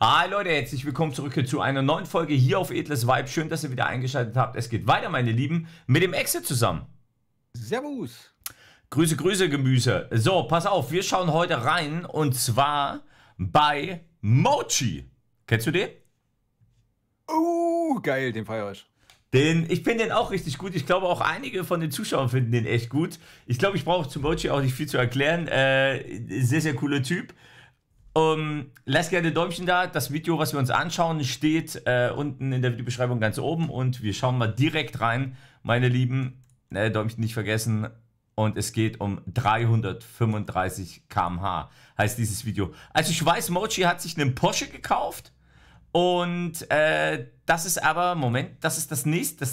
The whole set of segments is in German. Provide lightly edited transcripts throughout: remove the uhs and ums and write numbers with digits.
Hi Leute, herzlich willkommen zurück zu einer neuen Folge hier auf EdlesWeib. Schön, dass ihr wieder eingeschaltet habt. Es geht weiter, meine Lieben, mit dem Exit zusammen. Servus. Grüße, Grüße, Gemüse. So, pass auf, wir schauen heute rein und zwar bei Mochi. Kennst du den? Oh, geil, den feier ich. Ich finde den auch richtig gut. Ich glaube, auch einige von den Zuschauern finden den echt gut. Ich glaube, ich brauche zu Mochi auch nicht viel zu erklären. Sehr, sehr cooler Typ. Lasst gerne Däumchen da. Das Video, was wir uns anschauen, steht unten in der Videobeschreibung ganz oben. Und wir schauen mal direkt rein, meine Lieben. Däumchen nicht vergessen. Und es geht um 335 km/h, heißt dieses Video. Also ich weiß, Mochi hat sich einen Porsche gekauft. Und das ist aber, Moment, das ist das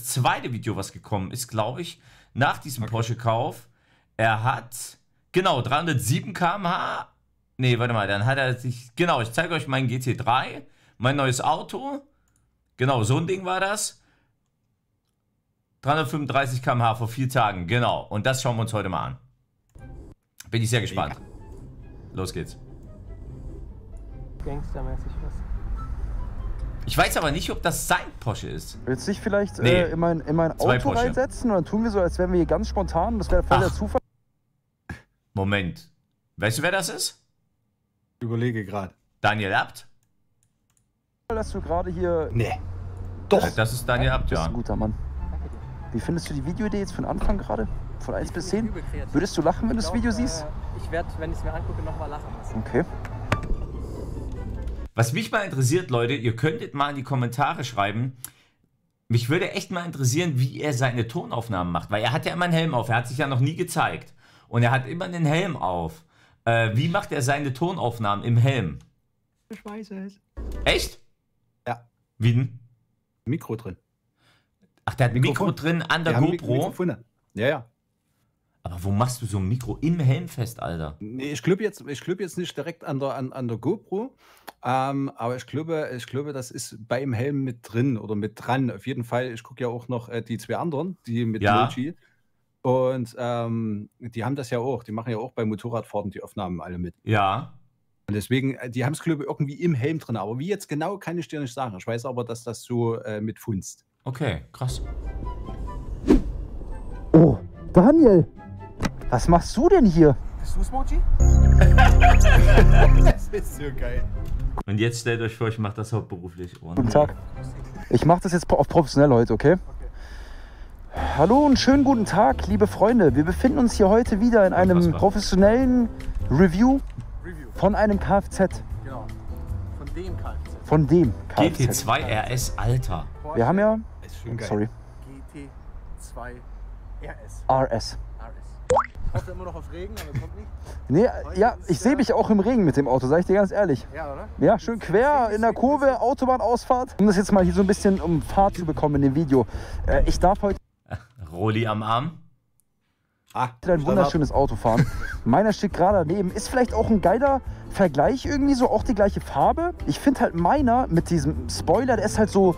zweite Video, was gekommen ist, glaube ich, nach diesem Porsche-Kauf. Er hat, genau, 307 km/h. Nee, warte mal, dann hat er sich, genau, ich zeige euch meinen GT3, mein neues Auto. Genau, so ein Ding war das. 335 km/h vor 4 Tagen, genau. Und das schauen wir uns heute mal an. Bin ich sehr gespannt. Los geht's. Gangstermäßig was. Ich weiß aber nicht, ob das sein Porsche ist. Willst du dich vielleicht in mein Auto reinsetzen? Oder tun wir so, als wären wir hier ganz spontan. Das wäre voll der Zufall. Moment. Weißt du, wer das ist? Überlege gerade. Daniel Abt? Dass du gerade hier... Nee. Doch. Das ist Daniel Abt, ja. Das ist ein guter Mann. Wie findest du die Videoidee jetzt von Anfang gerade? Von 1 bis 10? Würdest du lachen, wenn du das Video siehst? Ich werde, wenn ich es mir angucke, nochmal lachen. Okay. Was mich mal interessiert, Leute, ihr könntet mal in die Kommentare schreiben, mich würde echt mal interessieren, wie er seine Tonaufnahmen macht, weil er hat ja immer einen Helm auf, er hat sich ja noch nie gezeigt und er hat immer einen Helm auf. Wie macht er seine Tonaufnahmen im Helm? Ich weiß es. Echt? Ja. Wie denn? Mikro drin. Ach, der hat ein Mikro drin an der GoPro? Ja, ja. Aber wo machst du so ein Mikro im Helm fest, Alter? Nee, ich glaube jetzt nicht direkt an der GoPro, aber ich glaube, das ist beim Helm mit drin oder mit dran. Auf jeden Fall, ich gucke ja auch noch die zwei anderen, die mit Mochi. Und die haben das ja auch, die machen ja auch bei Motorradfahrten die Aufnahmen alle mit. Ja. Und deswegen, die haben es, glaube ich, irgendwie im Helm drin. Aber wie jetzt genau, kann ich dir nicht sagen. Ich weiß aber, dass das so mit funzt. Okay, krass. Oh, Daniel! Was machst du denn hier? Bist du's, Mochi? Das ist so geil. Und jetzt stellt euch vor, ich mache das hauptberuflich. Oh, guten Tag. Ich mache das jetzt auf professionell heute, okay? Hallo und schönen guten Tag, liebe Freunde. Wir befinden uns hier heute wieder in einem professionellen Review von einem Kfz. Genau, von dem Kfz. Von dem Kfz. GT2 RS, Alter. Wir haben ja... Ist schon geil. Sorry. GT2 RS. RS. Ich hoffe immer noch auf Regen, aber kommt nicht. Nee, ja, ich sehe mich auch im Regen mit dem Auto, sag ich dir ganz ehrlich. Ja, oder? Ja, schön quer in der Kurve, Autobahnausfahrt. Um das jetzt mal hier so ein bisschen um Fahrt zu bekommen in dem Video. Ich darf heute... Rolli am Arm. Ein wunderschönes Auto fahren. Meiner steht gerade daneben. Ist vielleicht auch ein geiler Vergleich irgendwie so, auch die gleiche Farbe. Ich finde halt meiner mit diesem Spoiler, der ist halt so...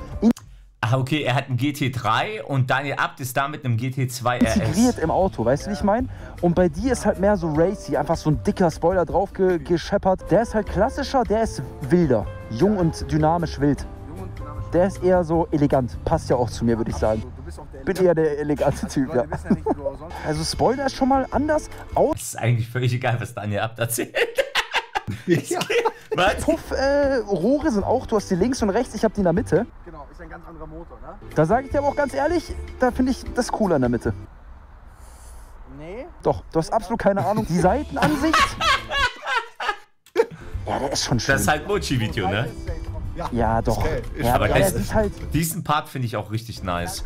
Okay, er hat einen GT3 und Daniel Abt ist da mit einem GT2 RS. Integriert im Auto, weißt du, wie ich meine? Und bei dir ist halt mehr so racy, einfach so ein dicker Spoiler drauf gescheppert. Der ist halt klassischer, der ist wilder, jung und dynamisch wild. Der ist eher so elegant, passt ja auch zu mir, würde ich sagen. Bin eher der elegante Typ, ja. Also Spoiler ist schon mal anders. Das ist eigentlich völlig egal, was Daniel Abt erzählt. Ja. Puff-Rohre sind auch, du hast die links und rechts, ich habe die in der Mitte. Genau, ist ein ganz anderer Motor, ne? Da sage ich dir aber auch ganz ehrlich, da finde ich das cooler in der Mitte. Nee? Doch, du hast absolut keine Ahnung. Die Seitenansicht. Ja, der ist schon schön. Das ist halt Mochi-Video, ne? Ja, doch. Ja, aber das ist halt... Diesen Part finde ich auch richtig nice.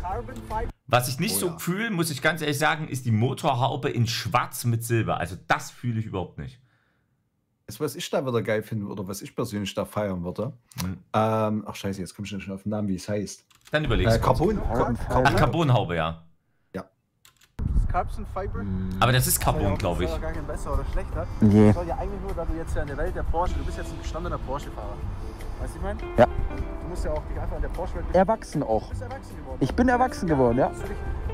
Was ich nicht so fühle, muss ich ganz ehrlich sagen, ist die Motorhaube in schwarz mit Silber. Also das fühle ich überhaupt nicht. Was ich da wieder geil finden würde, was ich persönlich da feiern würde. Ach scheiße, jetzt komm ich nicht auf den Namen, wie es heißt. Dann überlegst du. Carbonhaube, ja. Ja. Aber das ist Carbon, glaube ich. Das soll ja gar kein besser oder schlechter. Nee. Das soll ja eigentlich nur, da du jetzt ja in der Welt der Porsche, du bist jetzt ein gestandener Porsche-Fahrer. Weißt du, ich meine? Ja. Du musst ja auch dich einfach in der Porsche-Welt... Erwachsen auch. Du bist erwachsen geworden. Ich bin erwachsen geworden, ja.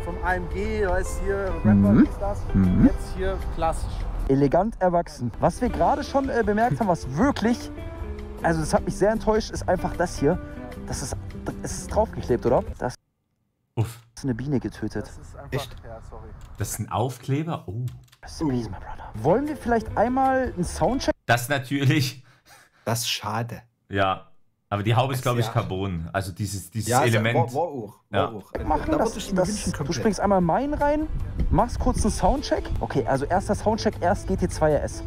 Vom AMG, weißt du, hier Rapper, ist das. Jetzt hier klassisch. Elegant erwachsen. Was wir gerade schon bemerkt haben, was wirklich Also das hat mich sehr enttäuscht, ist einfach das hier. Das ist draufgeklebt, oder? Das ist eine Biene getötet. Das ist einfach, echt? Ja, sorry. Das ist ein Aufkleber? Oh. Das ist mies, mein Bruder. Wollen wir vielleicht einmal einen Soundcheck? Das natürlich. Das ist schade. Ja. Aber die Haube ist, glaube ich, ja. Carbon. Also dieses ja, Element. Ja. Machen das, du springst einmal Main rein, machst kurz einen Soundcheck. Okay, also erster Soundcheck, erst GT2RS.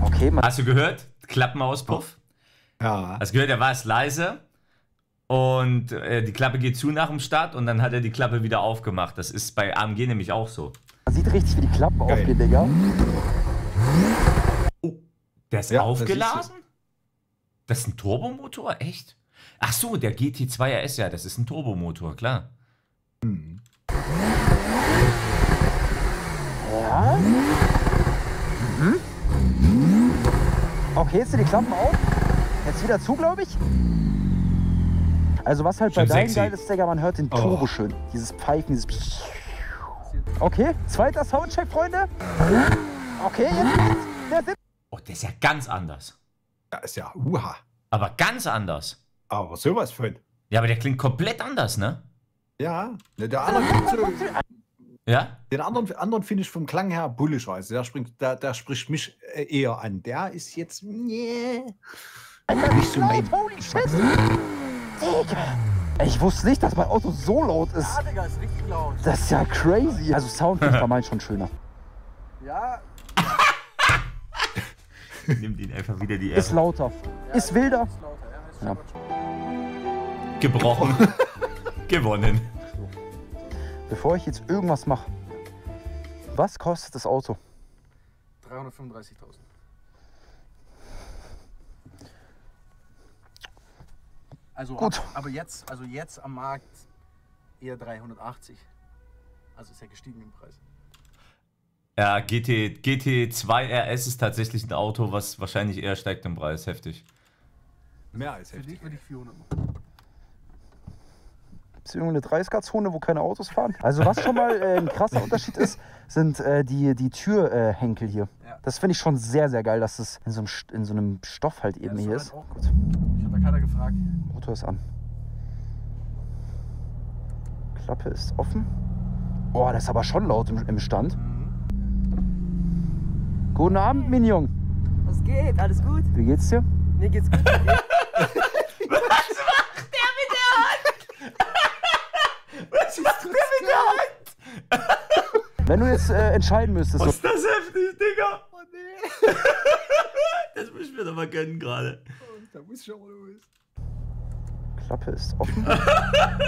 Okay, man. Hast du gehört? Klappenauspuff. Ja. Hast du gehört, er war es leise. Und die Klappe geht zu nach dem Start und dann hat er die Klappe wieder aufgemacht. Das ist bei AMG nämlich auch so. Man sieht richtig, wie die Klappen aufgehen, Digga. Oh, der ist ja aufgeladen? Das ist ein Turbomotor? Echt? Ach so, der GT2RS, ja, das ist ein Turbomotor, klar. Hm. Ja. Mhm. Okay, jetzt sind die Klappen auf. Jetzt wieder zu, glaube ich. Also was halt schon bei deinem geil ist, Digga, man hört den Turbo schön. Dieses Pfeifen, dieses... Okay, zweiter Soundcheck, Freunde. Okay, jetzt geht's. Oh, der ist ja ganz anders. Ja, ist ja uha. Aber ganz anders. Aber sowas von. Ja, aber der klingt komplett anders, ne? Ja, der andere klingt so... Ja? Den anderen finde ich vom Klang her bullischer. Also der spricht mich eher an. Der ist jetzt... Nee. Nicht so mein... Holy shit! Digga! Ich wusste nicht, dass mein Auto so laut ist. Ja, Digga, ist richtig laut. Das ist ja crazy. Also Soundtrack war mein schon schöner. Ja. Nimmt ihn einfach wieder die Ehre. Ist lauter. Ja, ist wilder. Ist lauter. Ja. Gebrochen. Gewonnen. Bevor ich jetzt irgendwas mache, was kostet das Auto? 335.000. Also gut. Aber jetzt, also jetzt am Markt eher 380. Also ist ja gestiegen im Preis. Ja, GT2RS ist tatsächlich ein Auto, was wahrscheinlich eher steigt im Preis. Heftig. Mehr als heftig. Für dich würde ich 400 machen. Ist irgendeine 30er-Zone, wo keine Autos fahren? Also was schon mal ein krasser Unterschied ist, sind die Türhenkel hier. Ja. Das finde ich schon sehr, sehr geil, dass es in so einem Stoff halt eben ja, hier ist. Halt gut. Ich habe da keiner gefragt. Motor ist an. Klappe ist offen. Boah, das ist aber schon laut im Stand. Mhm. Guten Abend, Mignon. Was geht? Alles gut? Wie geht's dir? Mir geht's gut. Wenn du jetzt entscheiden müsstest. Was ist das heftig, Digga? Oh nee. Das muss ich mir doch mal gönnen gerade. Oh, da muss ich auch los. Klappe ist offen.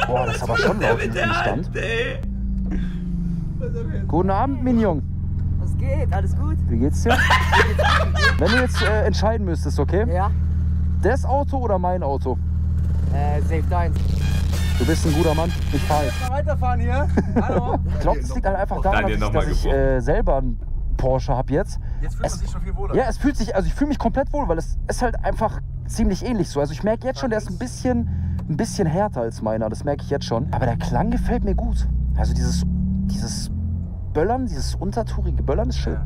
Boah, das ist aber schon laut im Stand. Guten Abend, Mignon. Was geht? Alles gut? Wie geht's dir? Wenn du jetzt entscheiden müsstest, okay? Ja. Das Auto oder mein Auto? Safe deins. Du bist ein guter Mann, ich fahre jetzt. Weiterfahren hier. Hallo. Ich glaube, es liegt halt einfach daran, dass ich selber einen Porsche habe jetzt. Jetzt fühlt man sich schon viel wohler. Ja, es fühlt sich, also ich fühle mich komplett wohl, weil es ist halt einfach ziemlich ähnlich so. Also ich merke jetzt schon, der ist ein bisschen härter als meiner, das merke ich jetzt schon. Aber der Klang gefällt mir gut. Also dieses Böllern, dieses untertourige Böllern ist schön. Ja.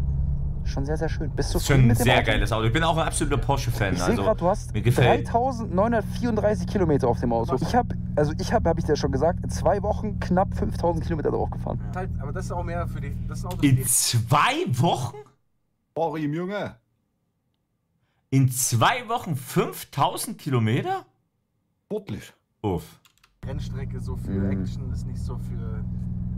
Schon sehr, sehr schön. Bist du schon mit dem sehr Auto? Geiles Auto. Ich bin auch ein absoluter Porsche-Fan. Ich sehe also, gerade, du hast 3.934 Kilometer auf dem Auto. Ich habe, habe ich dir schon gesagt, in 2 Wochen knapp 5.000 Kilometer draufgefahren. Aber das ist auch mehr für dich. In 2 Wochen? Boah, Junge. In 2 Wochen 5.000 Kilometer? Sportlich. Uff. Rennstrecke, so viel Action ist nicht so viel...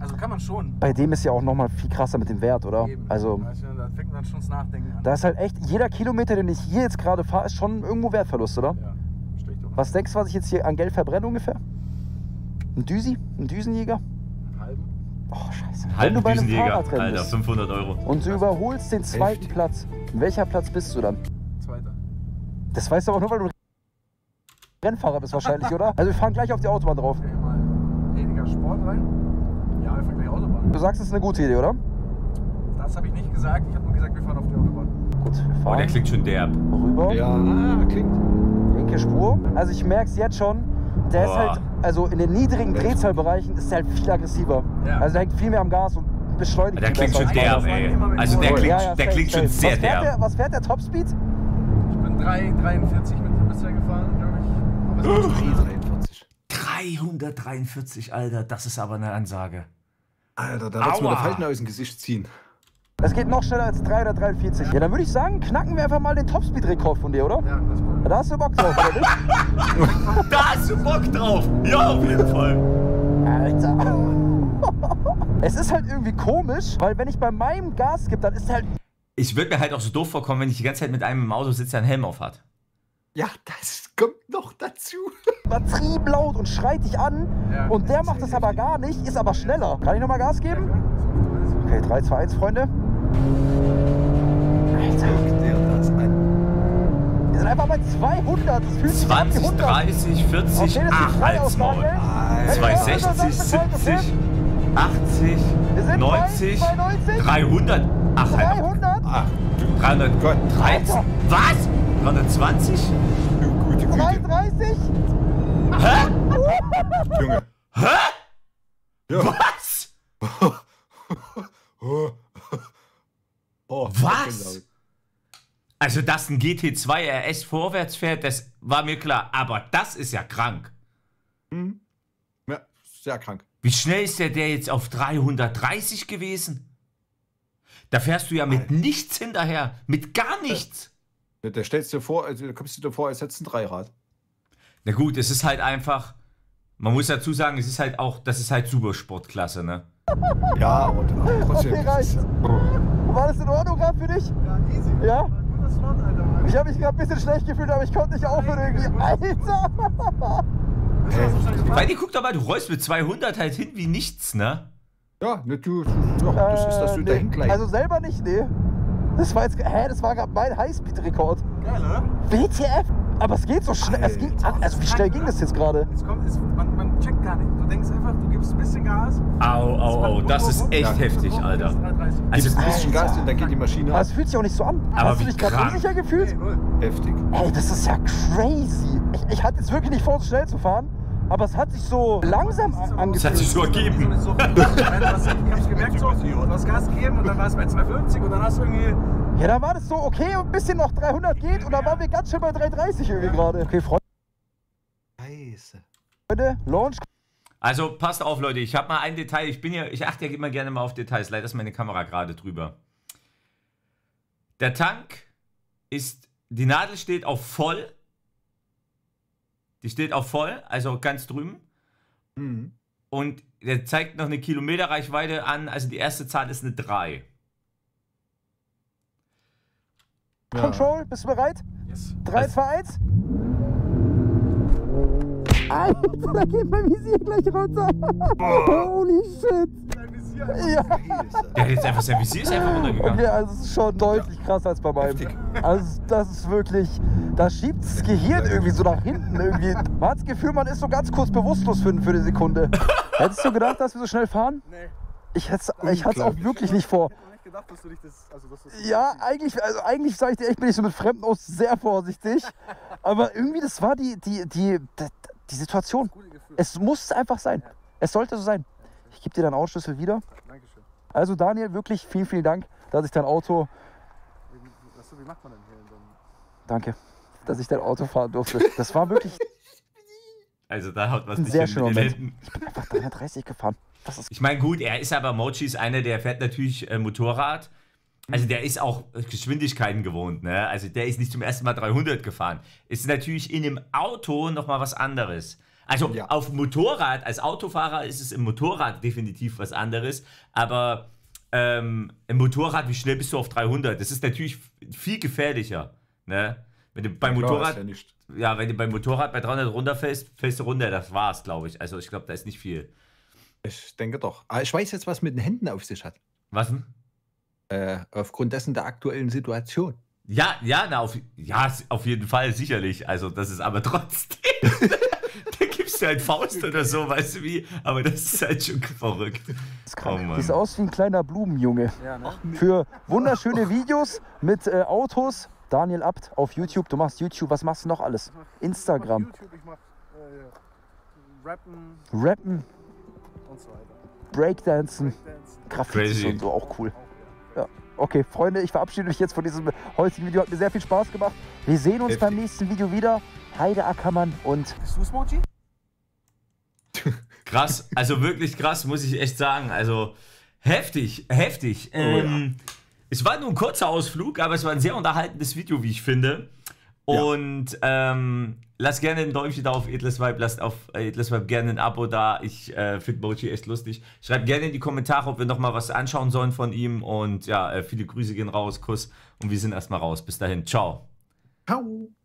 Also kann man schon. Bei dem ist ja auch nochmal viel krasser mit dem Wert, oder? Eben. Also da fängt man schon das Nachdenken an. Da ist halt echt, jeder Kilometer, den ich hier jetzt gerade fahre, ist schon irgendwo Wertverlust, oder? Ja, schlecht. Was denkst du, was ich jetzt hier an Geld verbrenne ungefähr? Ein Düsi? Ein Düsenjäger? Einen halben? Oh, scheiße. Halben Wenn du bei einem Fahrrad rennst, Alter, 500 Euro. Und du überholst den zweiten Platz. Welcher Platz bist du dann? Zweiter. Das weißt du aber nur, weil du Rennfahrer bist wahrscheinlich, oder? Also wir fahren gleich auf die Autobahn drauf. Okay, mal weniger Sport rein. Du sagst, es ist eine gute Idee, oder? Das habe ich nicht gesagt. Ich habe nur gesagt, wir fahren auf die Autobahn. Gut, wir fahren. Oh, der klingt schon derb. Rüber. Ja, klingt. Linke Spur. Also ich merke es jetzt schon. Der ist halt, also in den niedrigen Drehzahlbereichen ist der halt viel aggressiver. Ja. Also der hängt viel mehr am Gas und beschleunigt. Der klingt schon derb, ey. Also der klingt schon sehr derb. Was fährt der Topspeed? Ich bin 343 mit bisher gefahren, glaube ich. Aber 343. 343, Alter, das ist aber eine Ansage. Alter, da wird's mir der Falten aus dem Gesicht ziehen. Es geht noch schneller als 3 oder 43. Ja, dann würde ich sagen, knacken wir einfach mal den Topspeed-Rekord von dir, oder? Ja, das war's. Da hast du Bock drauf, oder nicht? Da hast du Bock drauf! Ja, auf jeden Fall! Alter! Es ist halt irgendwie komisch, weil wenn ich bei meinem Gas gebe, dann ist halt... Ich würde mir halt auch so doof vorkommen, wenn ich die ganze Zeit mit einem im Auto sitze, der einen Helm auf hat. Ja, das kommt noch dazu. Übertrieben laut und schreit dich an. Ja, und der macht das aber gar nicht, ist aber schneller. Kann ich nochmal Gas geben? Okay, 3, 2, 1, Freunde. Wir sind einfach bei 200. Das fühlt sich 20, 100. 30, 40, okay, 260, 70, 80, 90, 300. Ach, 300? Ach, 300, Gott, 13. Was? 320? Gute Güte. 330? Hä? Junge. Hä? Ja. Was? Oh, was? Also, dass ein GT2 RS vorwärts fährt, das war mir klar. Aber das ist ja krank. Mhm. Ja, sehr krank. Wie schnell ist der jetzt auf 330 gewesen? Da fährst du ja mit nichts hinterher. Mit gar nichts. Da stellst du dir vor, also, da kommst du dir vor, als hättest du ein Dreirad. Na gut, es ist halt einfach... Man muss dazu sagen, es ist halt auch... Das ist halt Supersportklasse, ne? Ja, und trotzdem... War das in Ordnung gerade für dich? Ja, easy. Ja? Ich habe mich gerade ein bisschen schlecht gefühlt, aber ich konnte nicht aufhören irgendwie. Alter! Weil die guckt doch mal, du rollst mit 200 halt hin wie nichts, ne? Ja, ne, das ist, dass du dahin gleich. Also selber nicht, ne? Das war jetzt, hä, das war gerade mein Highspeed-Rekord. Geil, oder? WTF? Aber es geht so schnell, es ging, also wie schnell ging das jetzt gerade? Jetzt kommt, man checkt gar nicht. Du denkst einfach, du gibst ein bisschen Gas. Au, das ist echt heftig, Alter. Also gibst ein bisschen Gas und dann geht die Maschine ab. Aber es fühlt sich auch nicht so an. Aber hast du dich gerade unsicher gefühlt? Heftig. Ey, das ist ja crazy. Ich hatte jetzt wirklich nicht vor, so schnell zu fahren. Aber es hat sich so langsam angefühlt. Es hat sich so ergeben. Ich hab's gemerkt, so, du hast Gas gegeben und dann war es bei 250 und dann hast du irgendwie... Ja, dann war das so, okay, ein bisschen noch 300 geht und dann waren wir ganz schön bei 330 irgendwie gerade. Okay, Freunde. Scheiße. Leute, Launch. Also, passt auf, Leute, ich habe mal ein Detail. Ich bin ja, ich achte ja immer gerne mal auf Details. Leider ist meine Kamera gerade drüber. Der Tank ist, die Nadel steht auf voll. Die steht auf voll, also ganz drüben. Mhm. Und der zeigt noch eine Kilometerreichweite an. Also die erste Zahl ist eine 3. Ja. Control, bist du bereit? Yes. 3, 2, 1. Alter, da geht mein Visier gleich runter. Holy shit. Dein Visier einfach sein Visier ist einfach runtergegangen. Okay, also es ist schon deutlich krasser als bei meinem. Heftig. Also das ist wirklich... Da schiebt das Gehirn irgendwie so nach hinten. Irgendwie. Man hat das Gefühl, man ist so ganz kurz bewusstlos für eine Sekunde. Hättest du gedacht, dass wir so schnell fahren? Nee. Ich hatte es auch wirklich nicht vor. Gedacht, dass du dich das, also dass das ja, eigentlich sage ich dir echt, bin ich so mit Fremden aus sehr vorsichtig. Aber irgendwie, das war die Situation. Es muss einfach sein. Ja. Es sollte so sein. Ich gebe dir deinen Autoschlüssel wieder. Dankeschön. Also Daniel, wirklich vielen, vielen Dank, dass ich dein Auto... Wie macht man denn hier? Danke, dass ich dein Auto fahren durfte. Das war wirklich... Also da hat was nicht sehr schön. Ich bin einfach 330 gefahren. Ich meine, gut, er ist aber, Mochi ist einer, der fährt natürlich Motorrad. Also der ist auch Geschwindigkeiten gewohnt, ne? Also der ist nicht zum ersten Mal 300 gefahren. Ist natürlich in dem Auto nochmal was anderes. Also ja, auf Motorrad, als Autofahrer ist es im Motorrad definitiv was anderes. Aber im Motorrad, wie schnell bist du auf 300? Das ist natürlich viel gefährlicher, ne? Wenn du beim Motorrad... Ja, wenn du beim Motorrad bei 300 runterfällst, fällst du runter, das war's, glaube ich. Also ich glaube, da ist nicht viel. Ich denke doch. Aber ich weiß jetzt, was mit den Händen auf sich hat. Was denn? Aufgrund dessen der aktuellen Situation. Ja, ja, na, auf jeden Fall, sicherlich. Also das ist aber trotzdem... Da gibst du halt Faust oder so, weißt du wie? Aber das ist halt schon verrückt. Das sieht aus wie ein kleiner Blumenjunge. Ja, ne? Für wunderschöne Videos mit Autos... Daniel Abt auf YouTube, du machst YouTube, was machst du noch alles? Instagram. Ich mach YouTube, ich mach Rappen und so weiter. Breakdancen, Graffiti und so, auch cool. Ja. Okay, Freunde, ich verabschiede mich jetzt von diesem heutigen Video. Hat mir sehr viel Spaß gemacht. Wir sehen uns beim nächsten Video wieder. Heide Ackermann und... Bist du's, Mochi? Krass, also wirklich krass, muss ich echt sagen. Also heftig, heftig. Oh, ja. Es war nur ein kurzer Ausflug, aber es war ein sehr unterhaltendes Video, wie ich finde. Und lasst gerne ein Däumchen da auf EdlesWeib, lasst auf EdlesWeib gerne ein Abo da. Ich finde Mochi echt lustig. Schreibt gerne in die Kommentare, ob wir nochmal was anschauen sollen von ihm. Und ja, viele Grüße gehen raus, Kuss. Und wir sind erstmal raus. Bis dahin, ciao. Ciao.